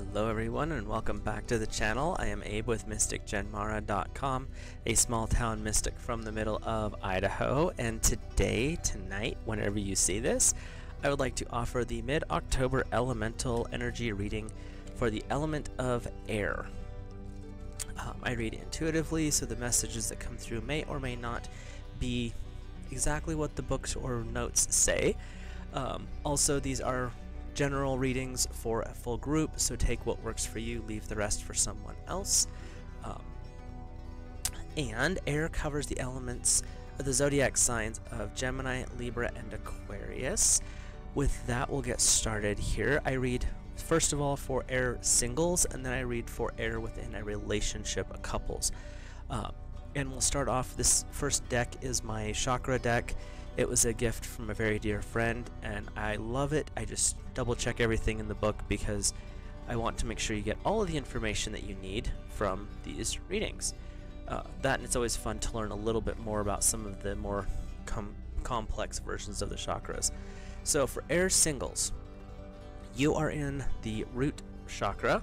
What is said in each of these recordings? Hello everyone and welcome back to the channel. I am Abe with MysticGenMara.com, a small town mystic from the middle of Idaho, and today, tonight, whenever you see this, I would like to offer the mid-October elemental energy reading for the element of air. I read intuitively, so the messages that come through may or may not be exactly what the books or notes say. Also, these are general readings for a full group, so take what works for you, leave the rest for someone else. And air covers the elements of the zodiac signs of Gemini, Libra, and Aquarius. With that, we'll get started here. I read first of all for air singles, and then I read for air within a relationship, a couples. And we'll start off, this first deck is my chakra deck. It was a gift from a very dear friend, and I love it. I just double check everything in the book because I want to make sure you get all of the information that you need from these readings. And it's always fun to learn a little bit more about some of the more complex versions of the chakras. So for air singles, you are in the root chakra.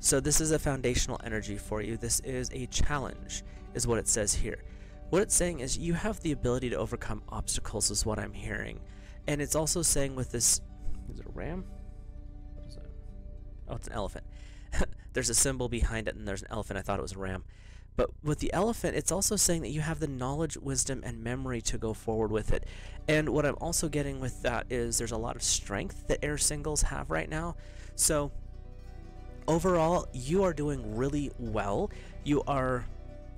So this is a foundational energy for you. This is a challenge, is what it says here. What it's saying is you have the ability to overcome obstacles, is what I'm hearing. And it's also saying with this, is it a ram? What is that? Oh, it's an elephant. There's a symbol behind it and there's an elephant. I thought it was a ram. But with the elephant, it's also saying that you have the knowledge, wisdom, and memory to go forward with it. And what I'm also getting with that is there's a lot of strength that air singles have right now. So overall, you are doing really well. You are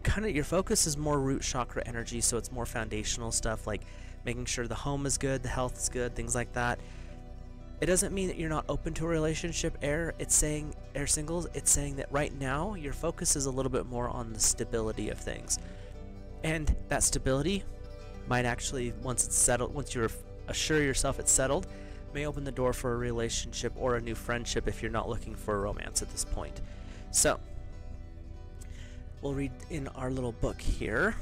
kind of, your focus is more root chakra energy, so it's more foundational stuff like making sure the home is good, the health is good, things like that. It doesn't mean that you're not open to a relationship, air. It's saying, air singles, it's saying that right now your focus is a little bit more on the stability of things, and that stability might actually, once it's settled, once you assure yourself it's settled, may open the door for a relationship or a new friendship if you're not looking for a romance at this point. So we'll read in our little book here.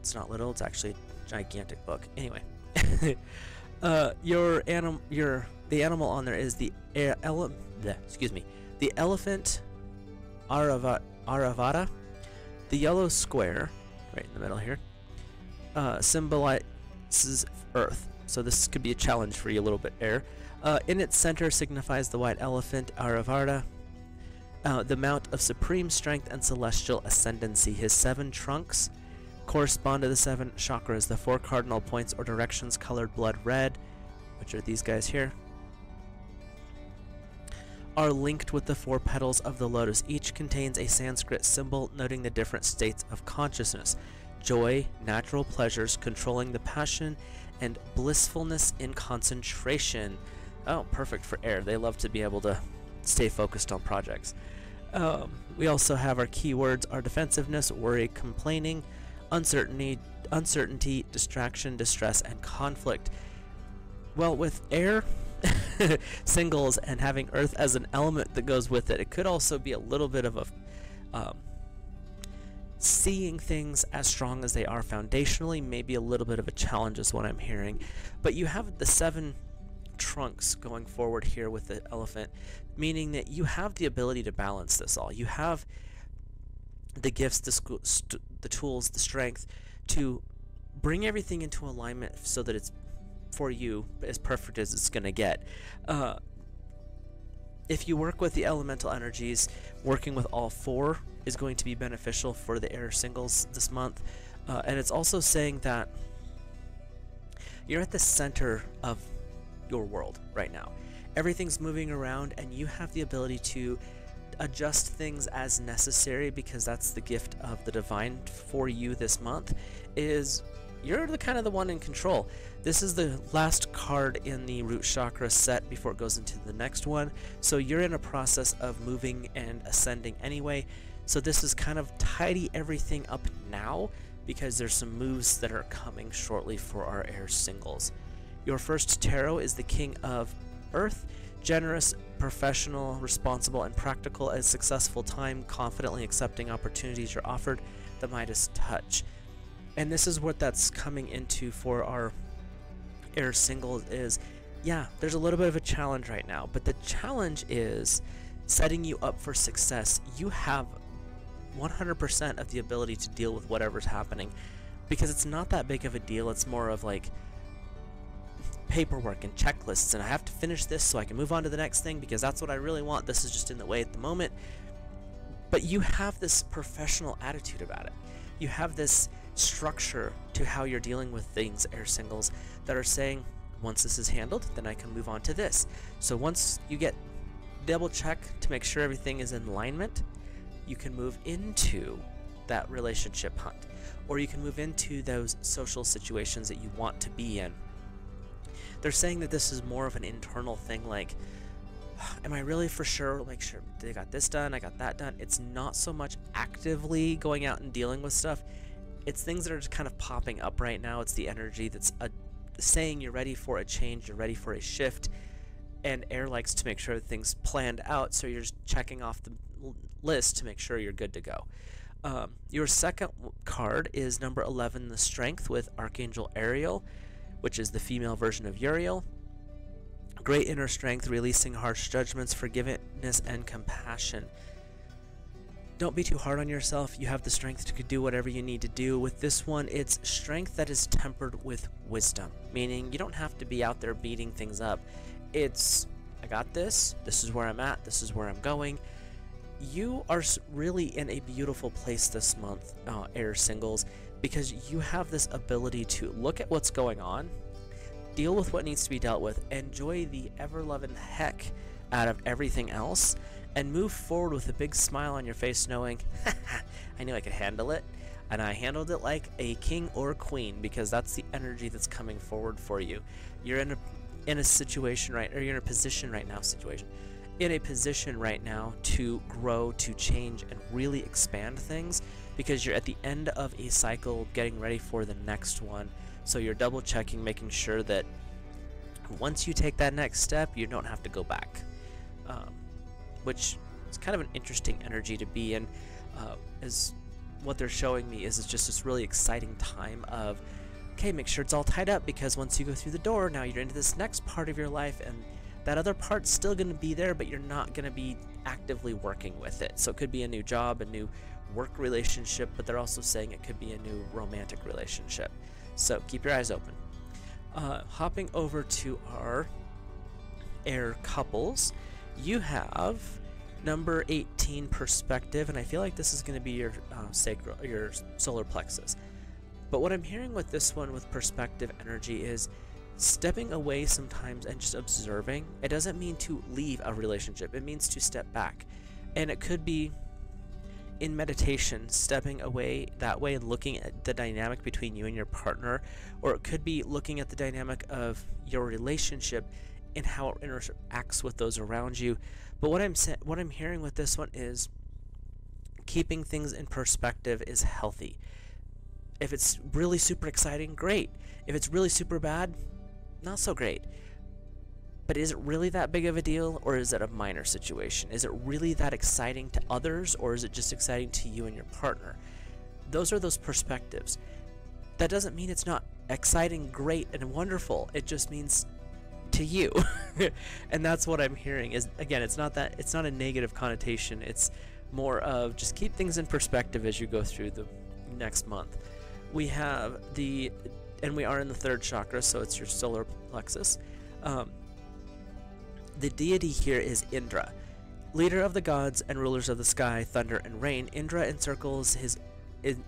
It's not little, it's actually a gigantic book. Anyway, the animal on there is the the elephant Airavata. The yellow square right in the middle here symbolizes Earth. So this could be a challenge for you a little bit, air. In its center signifies the white elephant Airavata. The mount of supreme strength and celestial ascendancy. His seven trunks correspond to the seven chakras, the four cardinal points or directions colored blood red, which are these guys here, are linked with the four petals of the lotus. Each contains a Sanskrit symbol noting the different states of consciousness, joy, natural pleasures, controlling the passion, and blissfulness in concentration. Oh, perfect for air. They love to be able to stay focused on projects. We also have our keywords, our defensiveness, worry, complaining, uncertainty, distraction, distress, and conflict. Well, with air singles and having Earth as an element that goes with it, it could also be a little bit of a seeing things as strong as they are foundationally, maybe a little bit of a challenge is what I'm hearing. But you have the seven trunks going forward here with the elephant, meaning that you have the ability to balance this all. You have the gifts, the tools, the strength to bring everything into alignment so that it's for you as perfect as it's going to get. If you work with the elemental energies, working with all four is going to be beneficial for the air singles this month. And it's also saying that you're at the center of your world right now. Everything's moving around and you have the ability to adjust things as necessary, because that's the gift of the divine for you this month, is you're the kind of the one in control. This is the last card in the root chakra set before it goes into the next one, so you're in a process of moving and ascending anyway. So this is kind of tidy everything up now because there's some moves that are coming shortly for our air singles. Your first tarot is the King of Earth, generous, professional, responsible, and practical, a successful time, confidently accepting opportunities you're offered, the Midas touch. And this is what that's coming into for our air singles, is yeah, there's a little bit of a challenge right now, but the challenge is setting you up for success. You have 100% of the ability to deal with whatever's happening, because it's not that big of a deal. It's more of like paperwork and checklists, and I have to finish this so I can move on to the next thing because that's what I really want. This is just in the way at the moment. But you have this professional attitude about it. You have this structure to how you're dealing with things, air singles, that are saying, once this is handled, then I can move on to this. So once you get double check to make sure everything is in alignment, you can move into that relationship hunt, or you can move into those social situations that you want to be in. They're saying that this is more of an internal thing, like, am I really for sure, like, sure, they got this done, I got that done. It's not so much actively going out and dealing with stuff. It's things that are just kind of popping up right now. It's the energy that's saying you're ready for a change, you're ready for a shift, and air likes to make sure things planned out, so you're just checking off the list to make sure you're good to go. Your second card is number 11, the Strength, with Archangel Ariel, which is the female version of Uriel. Great inner strength, releasing harsh judgments, forgiveness, and compassion. Don't be too hard on yourself. You have the strength to do whatever you need to do. With this one, it's strength that is tempered with wisdom, meaning you don't have to be out there beating things up. It's, I got this, this is where I'm at, this is where I'm going. You are really in a beautiful place this month, air singles, because you have this ability to look at what's going on, deal with what needs to be dealt with, enjoy the ever-loving heck out of everything else, and move forward with a big smile on your face knowing, I knew I could handle it, and I handled it like a king or queen, because that's the energy that's coming forward for you. You're in a position right now to grow, to change, and really expand things, because you're at the end of a cycle getting ready for the next one. So you're double checking, making sure that once you take that next step, you don't have to go back, which is kind of an interesting energy to be in. Is what they're showing me is it's just this really exciting time of, okay, make sure it's all tied up, because once you go through the door, now you're into this next part of your life, and that other part's still going to be there, but you're not going to be actively working with it. So it could be a new job, a new work relationship, but they're also saying it could be a new romantic relationship. So keep your eyes open. Hopping over to our air couples, you have number 18, perspective, and I feel like this is going to be your sacral, your solar plexus. But what I'm hearing with this one, with perspective energy, is stepping away sometimes and just observing. It doesn't mean to leave a relationship, it means to step back, and it could be in meditation, stepping away that way and looking at the dynamic between you and your partner, or it could be looking at the dynamic of your relationship and how it interacts with those around you. But what I'm hearing with this one is keeping things in perspective is healthy. If it's really super exciting, great. If it's really super bad, not so great. But is it really that big of a deal, or is it a minor situation? Is it really that exciting to others, or is it just exciting to you and your partner? Those are those perspectives. That doesn't mean it's not exciting, great, and wonderful. It just means to you. And that's what I'm hearing is, again, it's not a negative connotation. It's more of just keep things in perspective as you go through the next month. We have the, and we are in the third chakra, so it's your solar plexus. The deity here is Indra, leader of the gods and rulers of the sky, thunder, and rain. Indra encircled in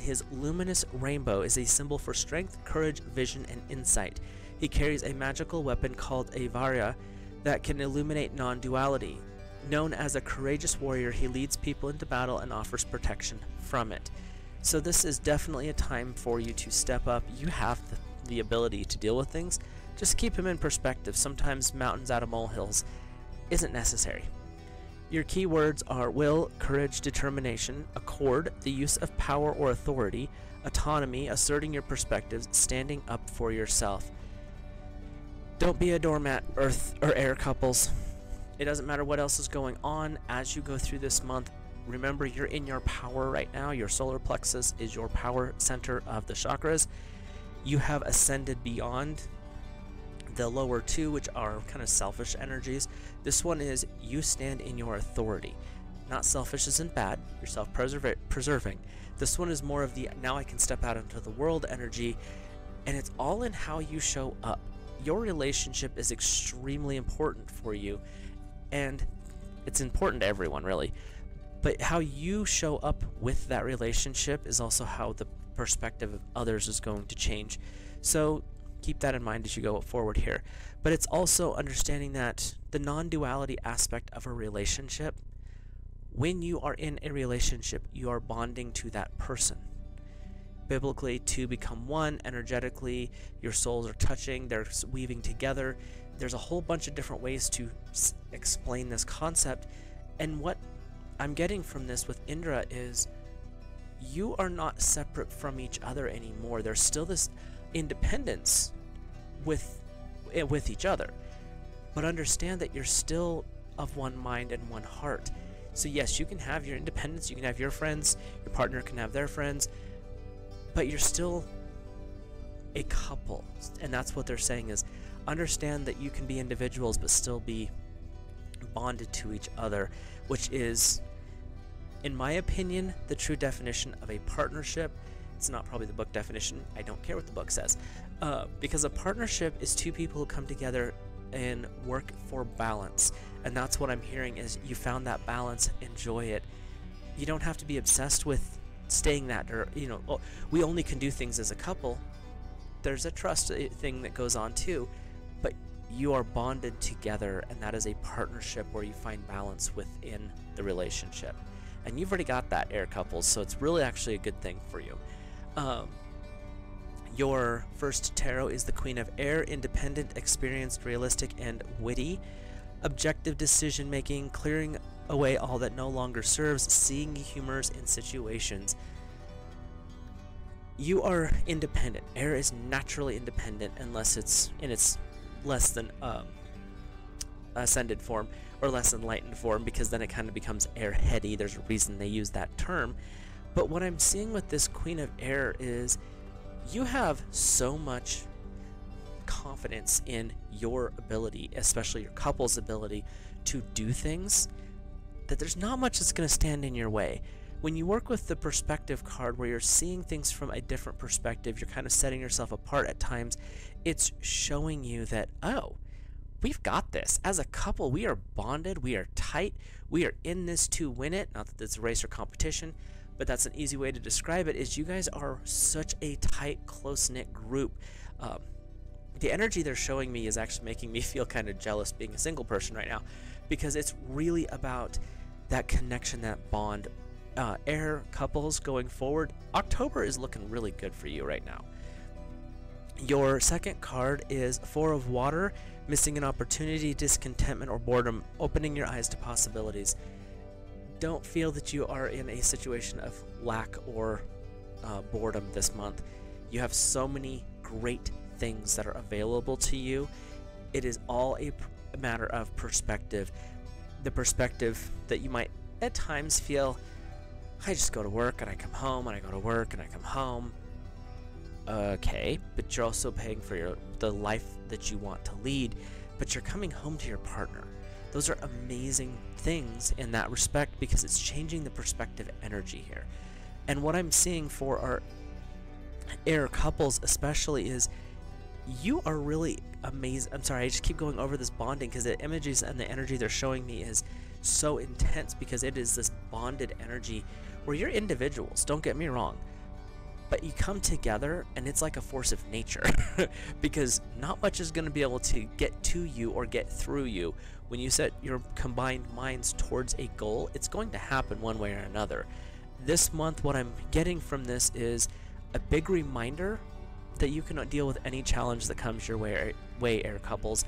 his luminous rainbow is a symbol for strength, courage, vision, and insight. He carries a magical weapon called a Vajra that can illuminate non-duality. Known as a courageous warrior, he leads people into battle and offers protection from it. So this is definitely a time for you to step up. You have the ability to deal with things. Just keep him in perspective. Sometimes mountains out of molehills isn't necessary. Your key words are will, courage, determination, accord, the use of power or authority, autonomy, asserting your perspectives, standing up for yourself. Don't be a doormat, earth or air couples. It doesn't matter what else is going on as you go through this month. Remember, you're in your power right now. Your solar plexus is your power center of the chakras. you have ascended beyond the lower two, which are kind of selfish energies. This one is you stand in your authority. Not selfish isn't bad, you're self-preserving. This one is more of the now I can step out into the world energy, and it's all in how you show up. Your relationship is extremely important for you, and it's important to everyone really, but how you show up with that relationship is also how the perspective of others is going to change. So keep that in mind as you go forward here. But it's also understanding that the non-duality aspect of a relationship. When you are in a relationship, you are bonding to that person. Biblically, two become one. Energetically, your souls are touching, they're weaving together. There's a whole bunch of different ways to explain this concept. And what I'm getting from this with Indra is you are not separate from each other anymore. There's still this independence with each other. But understand that you're still of one mind and one heart. So yes, you can have your independence, you can have your friends, your partner can have their friends, but you're still a couple. And that's what they're saying is understand that you can be individuals but still be bonded to each other, which is, in my opinion, the true definition of a partnership. It's not probably the book definition, I don't care what the book says, because a partnership is two people who come together and work for balance. And that's what I'm hearing is you found that balance, enjoy it. You don't have to be obsessed with staying that, or you know, well, we only can do things as a couple. There's a trust thing that goes on too, but you are bonded together, and that is a partnership where you find balance within the relationship. And you've already got that, air couples, so it's really actually a good thing for you. Your first tarot is the Queen of Air, independent, experienced, realistic, and witty. Objective decision making, clearing away all that no longer serves, seeing humors in situations. You are independent. Air is naturally independent unless it's in its less than ascended form or less enlightened form, because then it kind of becomes airheady. There's a reason they use that term. But what I'm seeing with this Queen of Air is you have so much confidence in your ability, especially your couple's ability to do things, that there's not much that's going to stand in your way. When you work with the perspective card, where you're seeing things from a different perspective, you're kind of setting yourself apart at times, it's showing you that, oh, we've got this. As a couple, we are bonded, we are tight, we are in this to win it. Not that it's a race or competition, but that's an easy way to describe it, is you guys are such a tight, close-knit group. The energy they're showing me is actually making me feel kind of jealous being a single person right now, because it's really about that connection, that bond. Air couples going forward, October is looking really good for you right now. Your second card is Four of Water, missing an opportunity, discontentment, or boredom, opening your eyes to possibilities. Don't feel that you are in a situation of lack or boredom this month. You have so many great things that are available to you. It is all a matter of perspective. The perspective that you might at times feel, I just go to work and I come home and I go to work and I come home. Okay, but you're also paying for the life that you want to lead, but you're coming home to your partner. Those are amazing things in that respect, because it's changing the perspective energy here. And what I'm seeing for our air couples especially is you are really amazing. I'm sorry, I just keep going over this bonding, because the images and the energy they're showing me is so intense, because it is this bonded energy where you're individuals, don't get me wrong, but you come together and it's like a force of nature because not much is going to be able to get to you or get through you. When you set your combined minds towards a goal, it's going to happen one way or another. This month, what I'm getting from this is a big reminder that you can deal with any challenge that comes your way, air couples.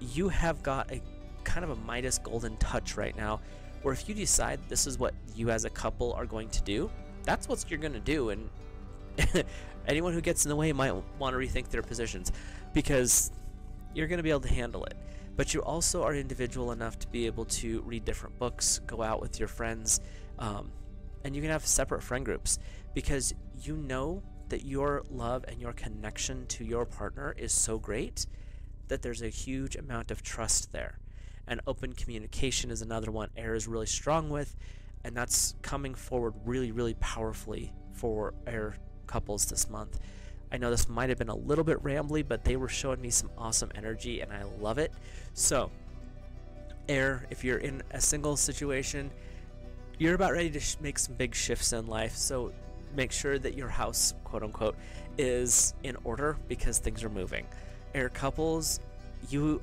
You have got a kind of a Midas golden touch right now, where if you decide this is what you as a couple are going to do, that's what you're going to do. And anyone who gets in the way might want to rethink their positions, because you're going to be able to handle it. But you also are individual enough to be able to read different books, go out with your friends, and you can have separate friend groups, because you know that your love and your connection to your partner is so great that there's a huge amount of trust there. And open communication is another one Air is really strong with, and that's coming forward really, really powerfully for Air couples this month. I know this might have been a little bit rambly, but they were showing me some awesome energy, and I love it. So, Air, if you're in a single situation, you're about ready to make some big shifts in life, so make sure that your house, quote-unquote, is in order because things are moving. Air couples, you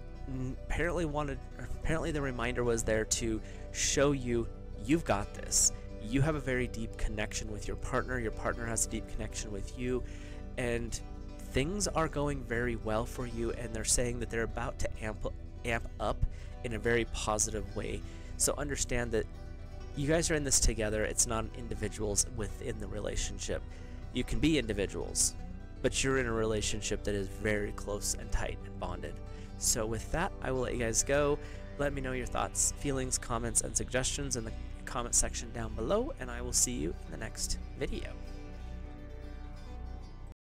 apparently wanted, apparently the reminder was there to show you you've got this. You have a very deep connection with your partner has a deep connection with you, and things are going very well for you, and they're saying that they're about to amp up in a very positive way. So understand that you guys are in this together. It's not individuals within the relationship. You can be individuals, but you're in a relationship that is very close and tight and bonded. So with that, I will let you guys go. Let me know your thoughts, feelings, comments, and suggestions in the comment section down below, and I will see you in the next video.